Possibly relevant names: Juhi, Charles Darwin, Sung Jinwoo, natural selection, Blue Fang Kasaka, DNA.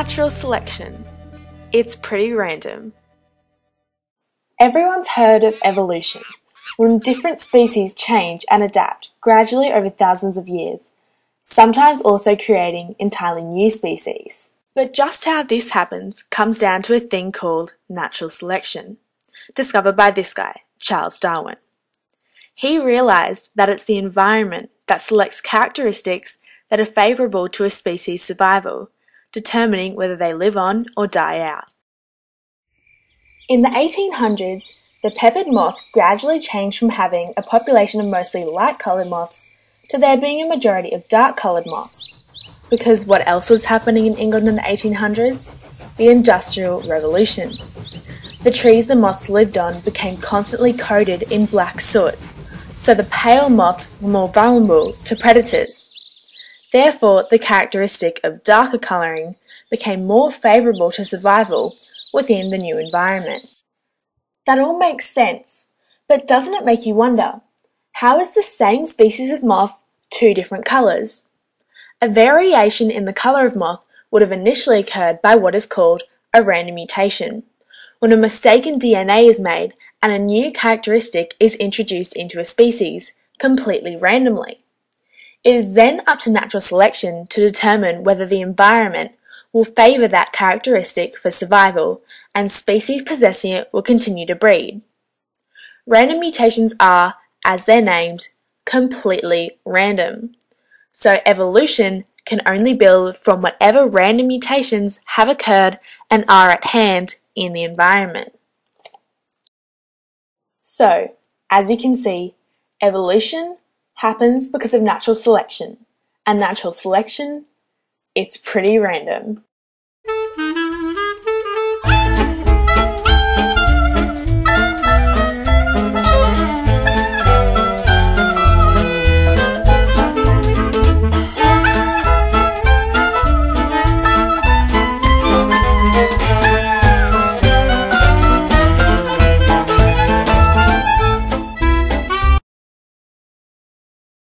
Natural selection. It's pretty random. Everyone's heard of evolution, when different species change and adapt gradually over thousands of years, sometimes also creating entirely new species. But just how this happens comes down to a thing called natural selection, discovered by this guy, Charles Darwin. He realised that it's the environment that selects characteristics that are favourable to a species' survival, determining whether they live on or die out. In the 1800s, the peppered moth gradually changed from having a population of mostly light-coloured moths to there being a majority of dark-coloured moths. Because what else was happening in England in the 1800s? The Industrial Revolution. The trees the moths lived on became constantly coated in black soot, so the pale moths were more vulnerable to predators. Therefore, the characteristic of darker colouring became more favourable to survival within the new environment. That all makes sense, but doesn't it make you wonder, how is the same species of moth two different colours? A variation in the colour of moth would have initially occurred by what is called a random mutation, when a mistaken DNA is made and a new characteristic is introduced into a species, completely randomly. It is then up to natural selection to determine whether the environment will favour that characteristic for survival, and species possessing it will continue to breed. Random mutations are, as they're named, completely random. So evolution can only build from whatever random mutations have occurred and are at hand in the environment. So, as you can see, evolution happens because of natural selection, and natural selection, it's pretty random.